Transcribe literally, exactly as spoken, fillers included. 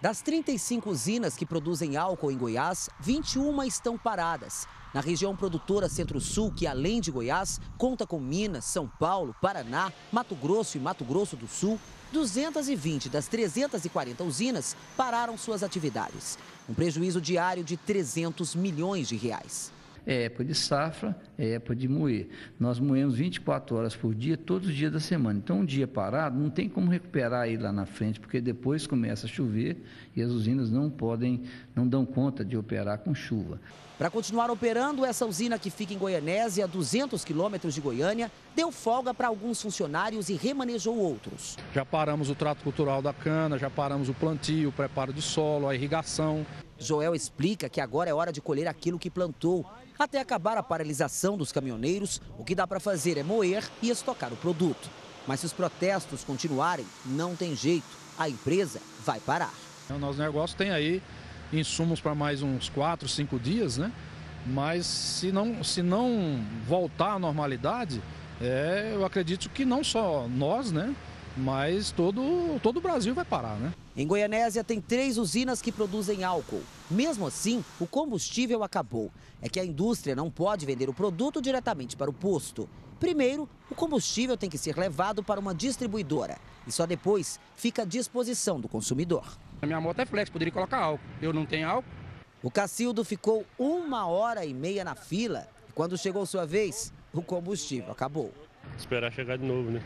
Das trinta e cinco usinas que produzem álcool em Goiás, vinte e uma estão paradas. Na região produtora Centro-Sul, que além de Goiás, conta com Minas, São Paulo, Paraná, Mato Grosso e Mato Grosso do Sul, duzentas e vinte das trezentas e quarenta usinas pararam suas atividades. Um prejuízo diário de trezentos milhões de reais. É época de safra, é época de moer. Nós moemos vinte e quatro horas por dia, todos os dias da semana. Então, um dia parado, não tem como recuperar aí lá na frente, porque depois começa a chover e as usinas não podem, não dão conta de operar com chuva. Para continuar operando, essa usina que fica em Goianésia, a duzentos quilômetros de Goiânia, deu folga para alguns funcionários e remanejou outros. Já paramos o trato cultural da cana, já paramos o plantio, o preparo de solo, a irrigação. Joel explica que agora é hora de colher aquilo que plantou. Até acabar a paralisação dos caminhoneiros, o que dá para fazer é moer e estocar o produto. Mas se os protestos continuarem, não tem jeito, a empresa vai parar. O nosso negócio tem aí insumos para mais uns quatro, cinco dias, né? Mas se não, se não voltar à normalidade, é, eu acredito que não só nós, né? Mas todo, todo o Brasil vai parar, né? Em Goianésia tem três usinas que produzem álcool. Mesmo assim, o combustível acabou. É que a indústria não pode vender o produto diretamente para o posto. Primeiro, o combustível tem que ser levado para uma distribuidora e só depois fica à disposição do consumidor. A minha moto é flex, poderia colocar álcool. Eu não tenho álcool. O Cacildo ficou uma hora e meia na fila e quando chegou sua vez, o combustível acabou. Esperar chegar de novo, né?